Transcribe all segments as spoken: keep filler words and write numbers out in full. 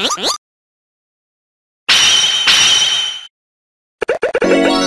Huh? Huh? Huh? Huh? Huh?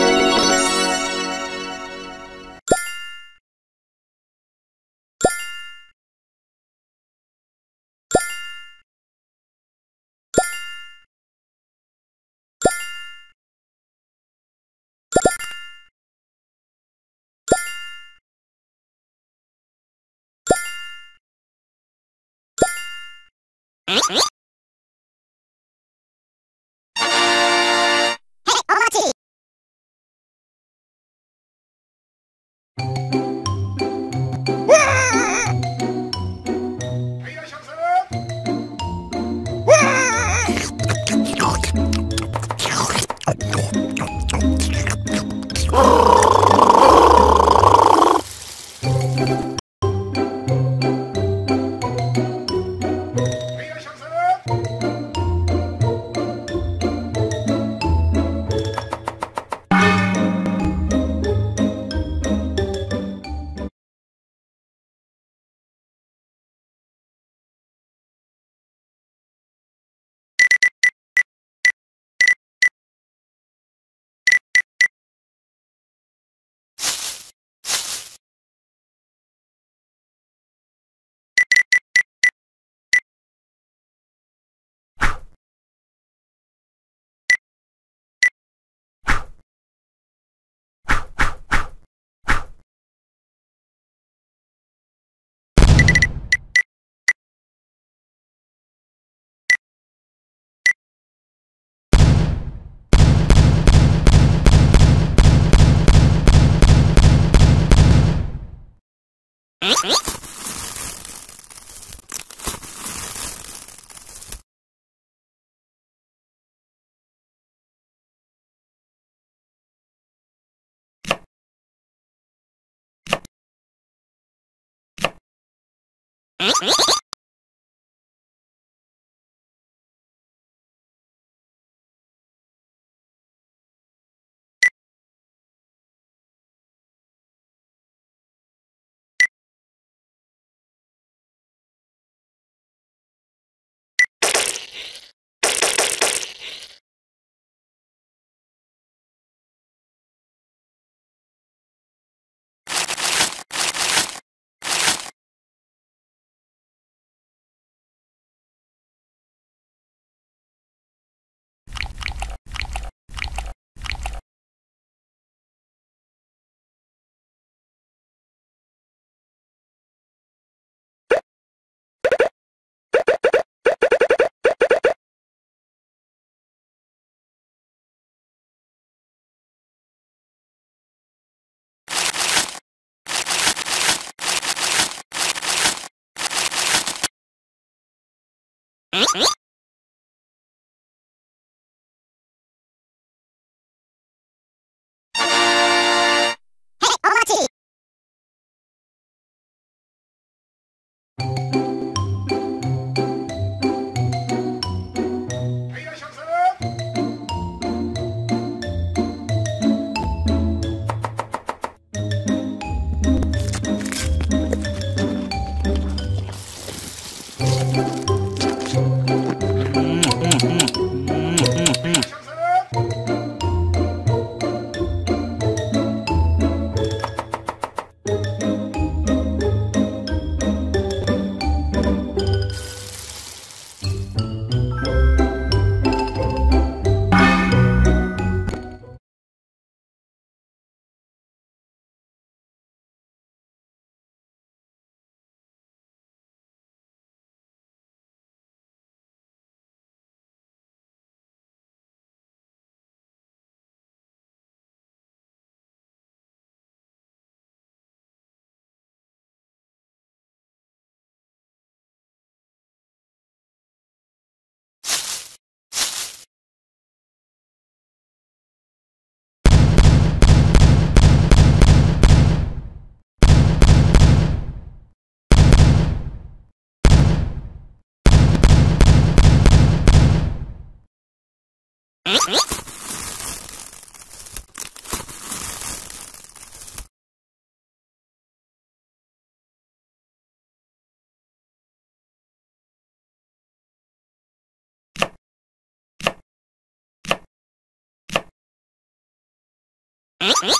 Thank you. Huh? Huh? Huh? Huh? Huh?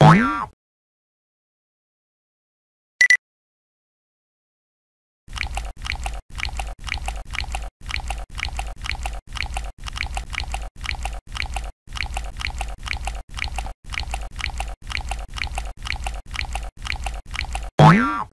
Wow. Wow.